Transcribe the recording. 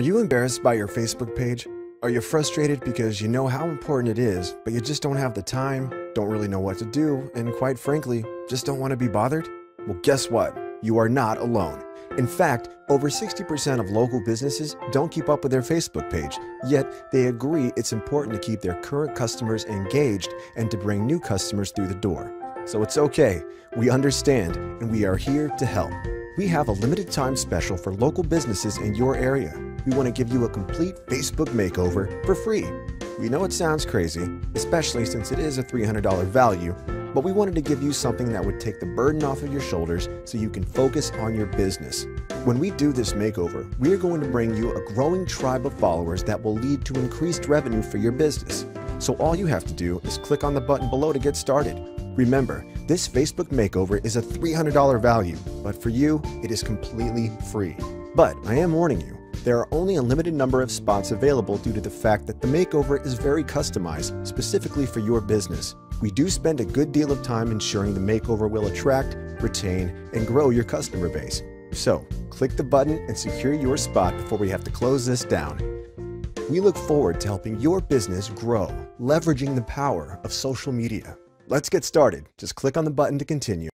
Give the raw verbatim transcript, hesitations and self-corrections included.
Are you embarrassed by your Facebook page? Are you frustrated because you know how important it is, but you just don't have the time, don't really know what to do, and quite frankly, just don't want to be bothered? Well, guess what? You are not alone. In fact, over sixty percent of local businesses don't keep up with their Facebook page, yet they agree it's important to keep their current customers engaged and to bring new customers through the door. So it's okay, we understand, and we are here to help. We have a limited time special for local businesses in your area. We want to give you a complete Facebook makeover for free. We know it sounds crazy, especially since it is a three hundred dollar value, but we wanted to give you something that would take the burden off of your shoulders so you can focus on your business. When we do this makeover, we are going to bring you a growing tribe of followers that will lead to increased revenue for your business. So all you have to do is click on the button below to get started. Remember, this Facebook makeover is a three hundred dollar value, but for you, it is completely free. But I am warning you, there are only a limited number of spots available due to the fact that the makeover is very customized specifically for your business. We do spend a good deal of time ensuring the makeover will attract, retain, and grow your customer base. So, click the button and secure your spot before we have to close this down. We look forward to helping your business grow, leveraging the power of social media. Let's get started. Just click on the button to continue.